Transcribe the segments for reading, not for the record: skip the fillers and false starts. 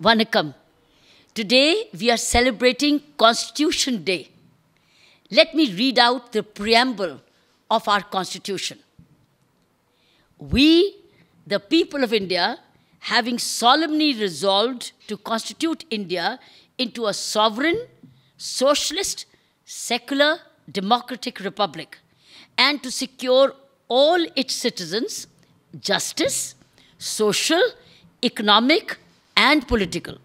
Vanakkam. Today we are celebrating Constitution Day. Let me read out the preamble of our Constitution. We, the people of India, having solemnly resolved to constitute India into a sovereign, socialist, secular, democratic republic, and to secure all its citizens justice, social, economic, and political,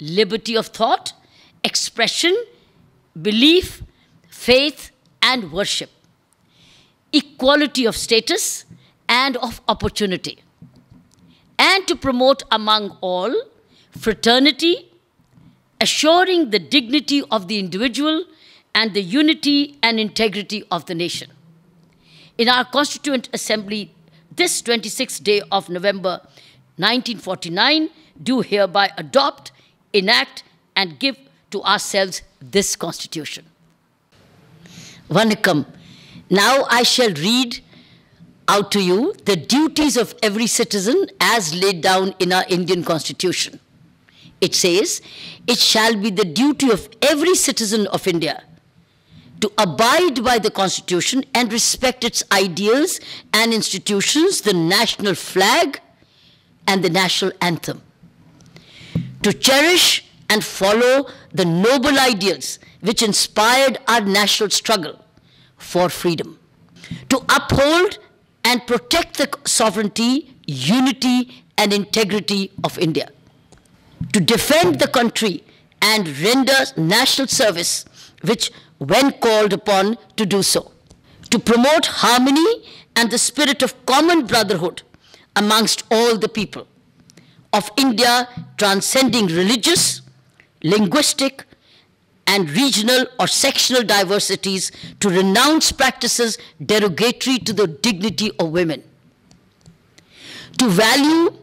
liberty of thought, expression, belief, faith, and worship, equality of status and of opportunity, and to promote among all fraternity, assuring the dignity of the individual and the unity and integrity of the nation. In our Constituent Assembly this 26th day of November 1949, do hereby adopt, enact, and give to ourselves this Constitution. Vanakkam. Now I shall read out to you the duties of every citizen as laid down in our Indian Constitution. It says, it shall be the duty of every citizen of India to abide by the Constitution and respect its ideals and institutions, the national flag and the national anthem. To cherish and follow the noble ideals which inspired our national struggle for freedom. To uphold and protect the sovereignty, unity, and integrity of India. To defend the country and render national service which when called upon to do so. To promote harmony and the spirit of common brotherhood amongst all the people of India, transcending religious, linguistic, and regional or sectional diversities, to renounce practices derogatory to the dignity of women. To value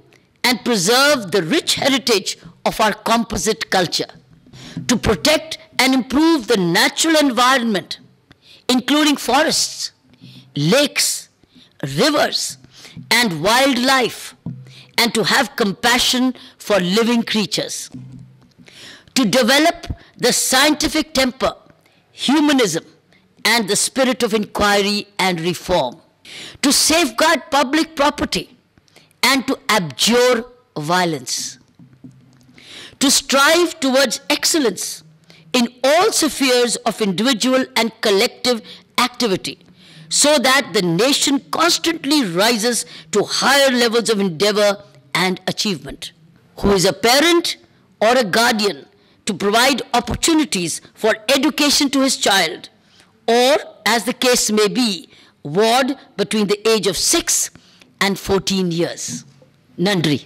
and preserve the rich heritage of our composite culture. To protect and improve the natural environment, including forests, lakes, rivers, and wildlife, and to have compassion for living creatures. To develop the scientific temper, humanism, and the spirit of inquiry and reform. To safeguard public property and to abjure violence. To strive towards excellence in all spheres of individual and collective activity, so that the nation constantly rises to higher levels of endeavor and achievement. Who is a parent or a guardian to provide opportunities for education to his child, or, as the case may be, ward between the age of 6 and 14 years. Nandri.